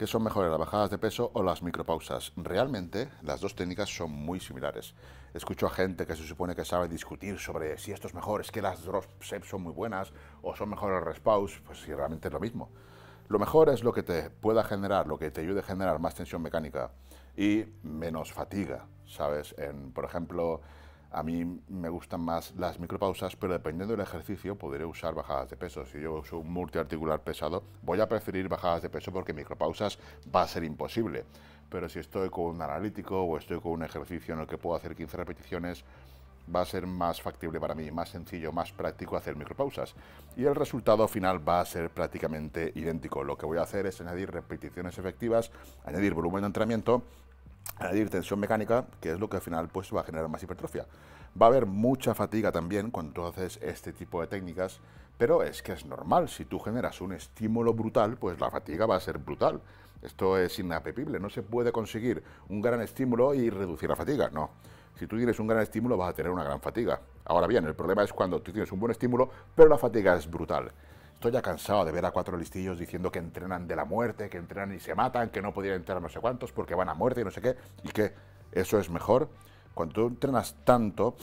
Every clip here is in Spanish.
que son mejores las bajadas de peso o las micropausas. Realmente, las dos técnicas son muy similares. Escucho a gente que se supone que sabe discutir sobre si esto es mejor, es que las drop steps son muy buenas, o son mejores respaus, pues si realmente es lo mismo. Lo mejor es lo que te pueda generar, lo que te ayude a generar más tensión mecánica y menos fatiga, ¿sabes? Por ejemplo, a mí me gustan más las micropausas, pero dependiendo del ejercicio podré usar bajadas de peso. Si yo uso un multiarticular pesado, voy a preferir bajadas de peso porque micropausas va a ser imposible. Pero si estoy con un analítico o estoy con un ejercicio en el que puedo hacer 15 repeticiones, va a ser más factible para mí, más sencillo, más práctico hacer micropausas. Y el resultado final va a ser prácticamente idéntico. Lo que voy a hacer es añadir repeticiones efectivas, añadir volumen de entrenamiento, añadir tensión mecánica, que es lo que al final pues, va a generar más hipertrofia. Va a haber mucha fatiga también cuando tú haces este tipo de técnicas, pero es que es normal. Si tú generas un estímulo brutal, pues la fatiga va a ser brutal. Esto es inapepible, no se puede conseguir un gran estímulo y reducir la fatiga, no. Si tú tienes un gran estímulo, vas a tener una gran fatiga. Ahora bien, el problema es cuando tú tienes un buen estímulo, pero la fatiga es brutal. Estoy ya cansado de ver a cuatro listillos diciendo que entrenan de la muerte, que entrenan y se matan, que no podían entrenar no sé cuántos porque van a muerte y no sé qué, y que eso es mejor. Cuando tú entrenas tanto,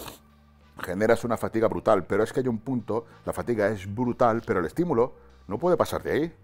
generas una fatiga brutal, pero es que hay un punto, la fatiga es brutal, pero el estímulo no puede pasar de ahí.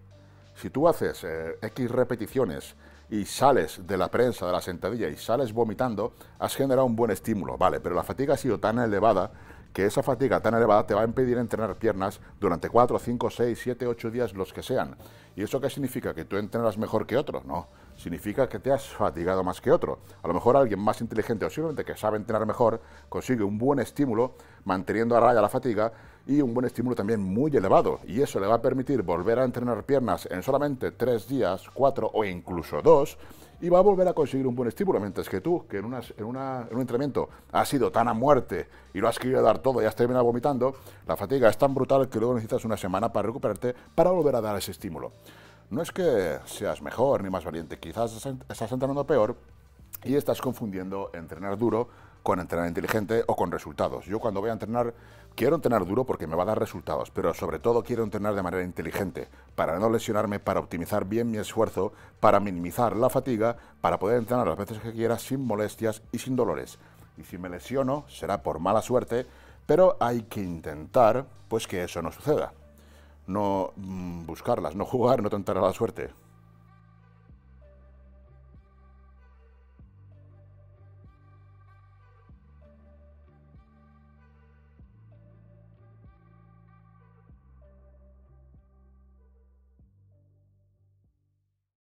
Si tú haces X repeticiones y sales de la prensa, de la sentadilla, y sales vomitando, has generado un buen estímulo, vale, pero la fatiga ha sido tan elevada que esa fatiga tan elevada te va a impedir entrenar piernas durante 4, 5, 6, 7, 8 días, los que sean. ¿Y eso qué significa? ¿Que tú entrenas mejor que otro? No. Significa que te has fatigado más que otro. A lo mejor alguien más inteligente o simplemente que sabe entrenar mejor consigue un buen estímulo manteniendo a raya la fatiga y un buen estímulo también muy elevado. Y eso le va a permitir volver a entrenar piernas en solamente 3 días, 4 o incluso 2, y va a volver a conseguir un buen estímulo, mientras que tú, que en un entrenamiento has sido tan a muerte y lo has querido dar todo y has terminado vomitando, la fatiga es tan brutal que luego necesitas una semana para recuperarte para volver a dar ese estímulo. No es que seas mejor ni más valiente, quizás estás entrenando peor y estás confundiendo entrenar duro con entrenar inteligente o con resultados. Yo cuando voy a entrenar, quiero entrenar duro porque me va a dar resultados, pero sobre todo quiero entrenar de manera inteligente, para no lesionarme, para optimizar bien mi esfuerzo, para minimizar la fatiga, para poder entrenar las veces que quiera sin molestias y sin dolores. Y si me lesiono, será por mala suerte, pero hay que intentar pues que eso no suceda. No buscarlas, no jugar, no tentar a la suerte.